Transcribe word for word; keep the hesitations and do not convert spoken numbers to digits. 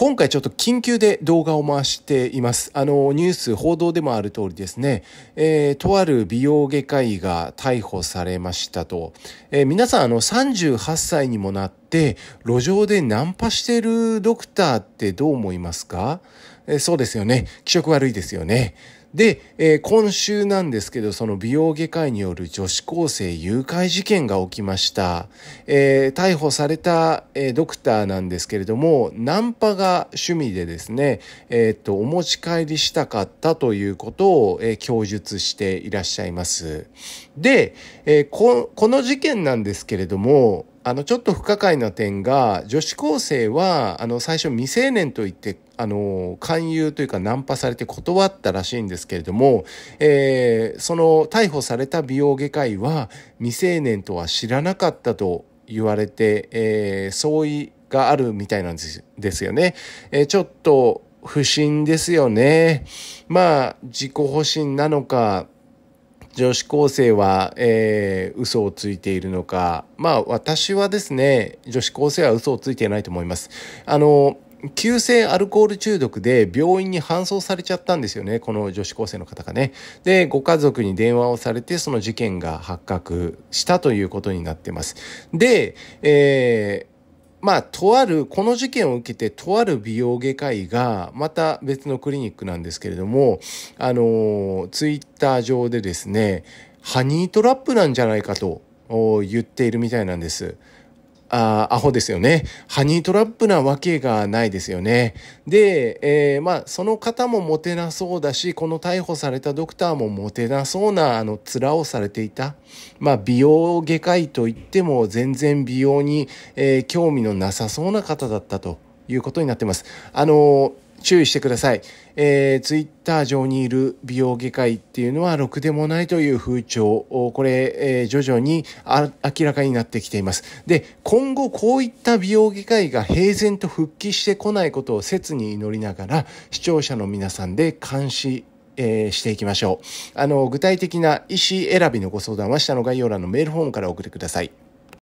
今回ちょっと緊急で動画を回しています。あの、ニュース、報道でもある通りですね、えー、とある美容外科医が逮捕されましたと。えー、皆さん、あの、さんじゅうはっさいにもなって、路上でナンパしてるドクターってどう思いますか？えー、そうですよね。気色悪いですよね。で、えー、今週なんですけど、その美容外科医による女子高生誘拐事件が起きました。えー、逮捕された、えー、ドクターなんですけれども、ナンパが趣味でですね、えー、っと、お持ち帰りしたかったということを、えー、供述していらっしゃいます。で、えー、こ、この事件なんですけれども、あの、ちょっと不可解な点が、女子高生は、あの、最初未成年と言って、あの、勧誘というかナンパされて断ったらしいんですけれども、えー、その逮捕された美容外科医は未成年とは知らなかったと言われて、えー、相違があるみたいなんです、ですよね。えー、ちょっと不審ですよね。まあ、自己保身なのか、女子高生は、えー、嘘をついているのか。まあ、私はですね、女子高生は嘘をついていないと思います。あの、急性アルコール中毒で病院に搬送されちゃったんですよね。この女子高生の方がね。で、ご家族に電話をされて、その事件が発覚したということになってます。で、えー、まあ、とある、この事件を受けて、とある美容外科医が、また別のクリニックなんですけれども、あの、ツイッター上でですね、ハニートラップなんじゃないかと言っているみたいなんです。あ、アホですよね。ハニートラップなわけがないですよね。で、えー、まあ、その方もモテなそうだし、この逮捕されたドクターもモテなそうな、あの、面をされていた。まあ、美容外科医といっても、全然美容に、えー、興味のなさそうな方だったということになってます。あのー、注意してください。えー、ツイッター上にいる美容外科医っていうのはろくでもないという風潮、これ、えー、徐々にあ明らかになってきています。で、今後こういった美容外科医が平然と復帰してこないことを切に祈りながら、視聴者の皆さんで監視、えー、していきましょう。あの、具体的な医師選びのご相談は下の概要欄のメールフォームからお送りください。